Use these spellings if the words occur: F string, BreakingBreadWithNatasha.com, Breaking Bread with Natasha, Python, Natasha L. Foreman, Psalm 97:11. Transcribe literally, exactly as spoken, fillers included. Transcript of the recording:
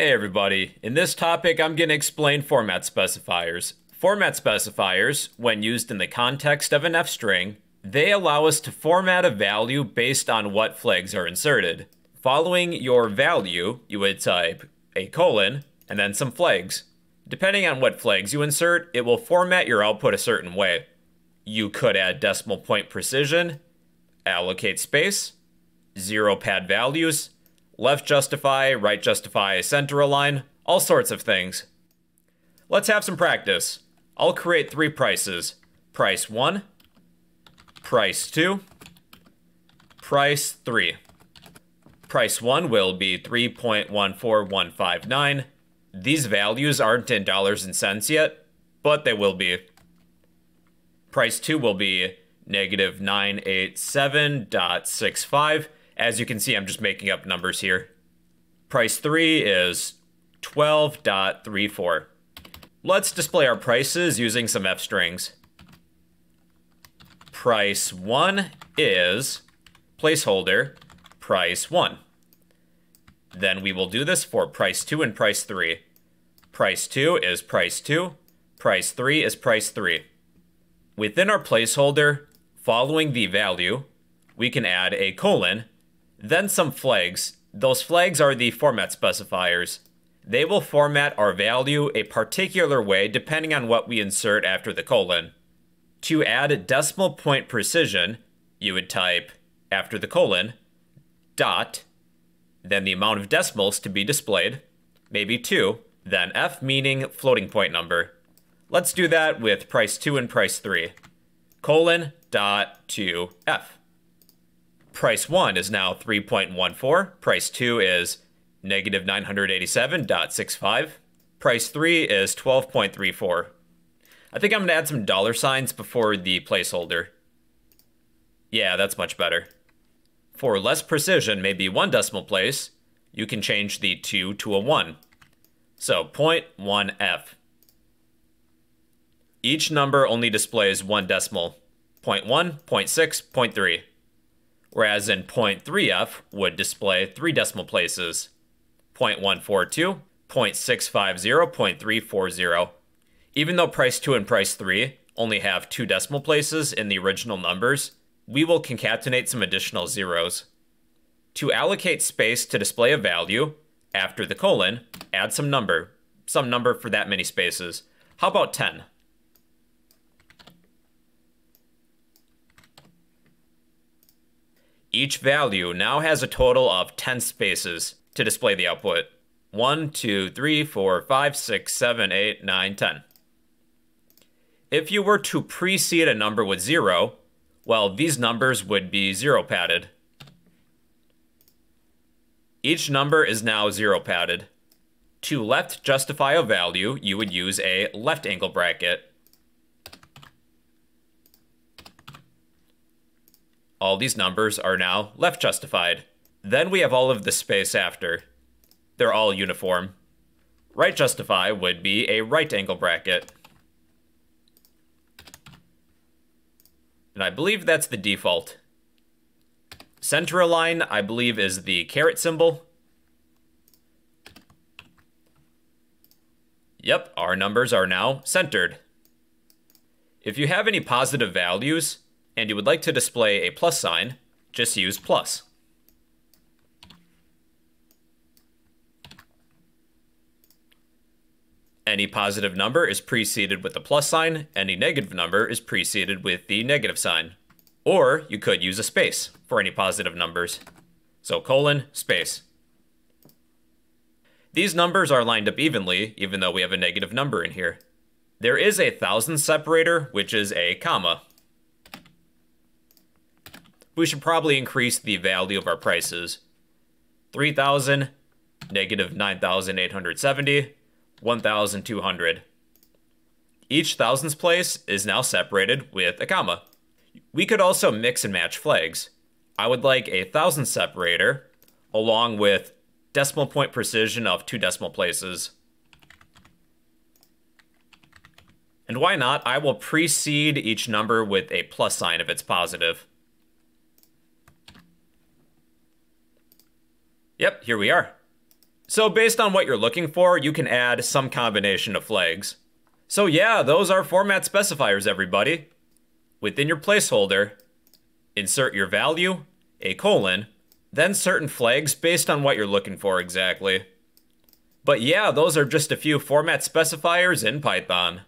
Hey everybody, in this topic I'm going to explain format specifiers. Format specifiers, when used in the context of an F string, they allow us to format a value based on what flags are inserted. Following your value, you would type a colon and then some flags. Depending on what flags you insert, it will format your output a certain way. You could add decimal point precision, allocate space, zero pad values, left justify, right justify, center align, all sorts of things. Let's have some practice. I'll create three prices. Price one, price two, price three. Price one will be three point one four one five nine. These values aren't in dollars and cents yet, but they will be. Price two will be negative nine eight seven point six five. As you can see, I'm just making up numbers here. Price three is twelve point three four. Let's display our prices using some F strings. Price one is placeholder price one. Then we will do this for price two and price three. Price two is price two. Price three is price three. Within our placeholder, following the value, we can add a colon. Then some flags. Those flags are the format specifiers. They will format our value a particular way depending on what we insert after the colon. To add decimal point precision, you would type after the colon, dot, then the amount of decimals to be displayed, maybe two, then F meaning floating point number. Let's do that with price two and price three. Colon, dot, two, F. Price one is now three point one four. Price two is negative nine eight seven point six five. Price three is twelve point three four. I think I'm going to add some dollar signs before the placeholder. Yeah, that's much better. For less precision, maybe one decimal place, you can change the two to a one. So zero point one F. Each number only displays one decimal, zero point one, zero point six, zero point three. Whereas in zero point three F would display three decimal places, zero point one four two, zero point six five zero, zero point three four zero. Even though price two and price three only have two decimal places in the original numbers, we will concatenate some additional zeros. To allocate space to display a value, after the colon, add some number, some number for that many spaces. How about ten? Each value now has a total of ten spaces to display the output. one, two, three, four, five, six, seven, eight, nine, ten. If you were to precede a number with zero, well, these numbers would be zero padded. Each number is now zero padded. To left justify a value, you would use a left angle bracket. All these numbers are now left justified. Then we have all of the space after. They're all uniform. Right justify would be a right angle bracket. And I believe that's the default. Center align, I believe, is the caret symbol. Yep, our numbers are now centered. If you have any positive values, and you would like to display a plus sign, just use plus. Any positive number is preceded with the plus sign, any negative number is preceded with the negative sign. Or you could use a space for any positive numbers. So colon, space. These numbers are lined up evenly, even though we have a negative number in here. There is a thousandth separator, which is a comma. We should probably increase the value of our prices. three thousand, negative nine thousand eight hundred seventy, one thousand two hundred. Each thousandths place is now separated with a comma. We could also mix and match flags. I would like a thousand separator along with decimal point precision of two decimal places. And why not? I will precede each number with a plus sign if it's positive. Yep, here we are. So based on what you're looking for, you can add some combination of flags. So yeah, those are format specifiers, everybody. Within your placeholder, insert your value, a colon, then certain flags based on what you're looking for exactly. But yeah, those are just a few format specifiers in Python.